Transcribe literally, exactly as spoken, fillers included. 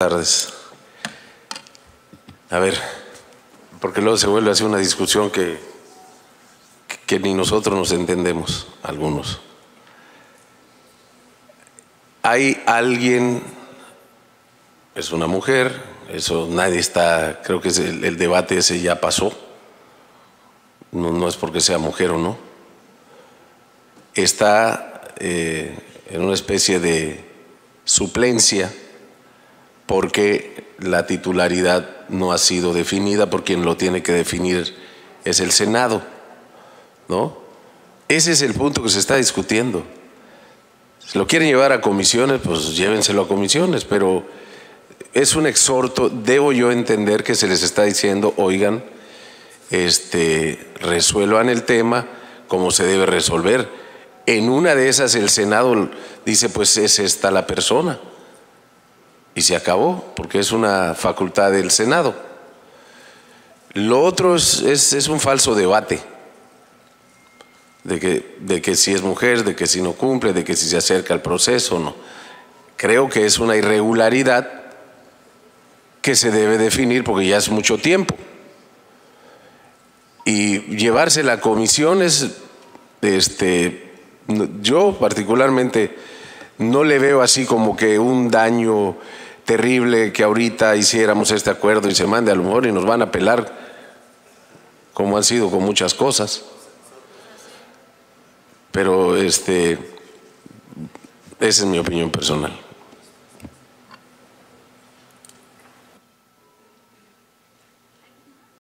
Tardes. A ver, porque luego se vuelve así una discusión que, que ni nosotros nos entendemos, algunos. Hay alguien, es una mujer, eso nadie está, creo que es el, el debate ese ya pasó, no, no es porque sea mujer o no, está eh, en una especie de suplencia, porque la titularidad no ha sido definida, por quien lo tiene que definir es el Senado, ¿no? Ese es el punto que se está discutiendo. Si lo quieren llevar a comisiones, pues llévenselo a comisiones, pero es un exhorto, debo yo entender que se les está diciendo, oigan, este, resuelvan el tema como se debe resolver. En una de esas el Senado dice, pues es esta la persona. Y se acabó, porque es una facultad del Senado. Lo otro es, es, es un falso debate, de que, de que si es mujer, de que si no cumple, de que si se acerca al proceso o no. Creo que es una irregularidad que se debe definir porque ya es mucho tiempo. Y llevársela a comisiones, este, yo particularmente no le veo así como que un daño terrible que ahorita hiciéramos este acuerdo y se mande a lo mejor y nos van a pelar, como han sido con muchas cosas. Pero este, esa es mi opinión personal.